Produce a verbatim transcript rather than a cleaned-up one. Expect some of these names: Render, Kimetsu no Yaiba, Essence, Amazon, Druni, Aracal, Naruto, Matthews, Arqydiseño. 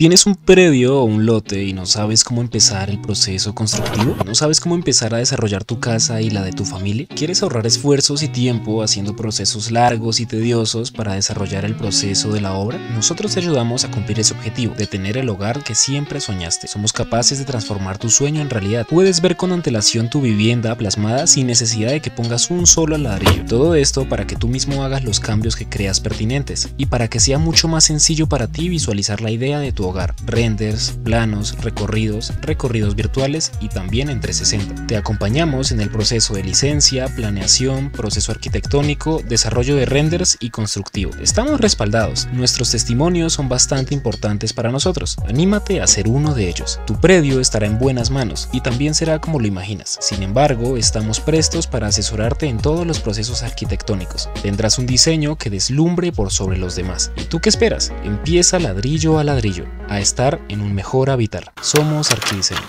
¿Tienes un predio o un lote y no sabes cómo empezar el proceso constructivo? ¿No sabes cómo empezar a desarrollar tu casa y la de tu familia? ¿Quieres ahorrar esfuerzos y tiempo haciendo procesos largos y tediosos para desarrollar el proceso de la obra? Nosotros te ayudamos a cumplir ese objetivo, de tener el hogar que siempre soñaste. Somos capaces de transformar tu sueño en realidad. Puedes ver con antelación tu vivienda plasmada sin necesidad de que pongas un solo ladrillo. Todo esto para que tú mismo hagas los cambios que creas pertinentes y para que sea mucho más sencillo para ti visualizar la idea de tu hogar, renders, planos, recorridos, recorridos virtuales y también en trescientos sesenta. Te acompañamos en el proceso de licencia, planeación, proceso arquitectónico, desarrollo de renders y constructivo. Estamos respaldados, nuestros testimonios son bastante importantes para nosotros, anímate a ser uno de ellos. Tu predio estará en buenas manos y también será como lo imaginas. Sin embargo, estamos prestos para asesorarte en todos los procesos arquitectónicos. Tendrás un diseño que deslumbre por sobre los demás. ¿Y tú qué esperas? Empieza ladrillo a ladrillo a estar en un mejor hábitat. Somos Arqydiseño.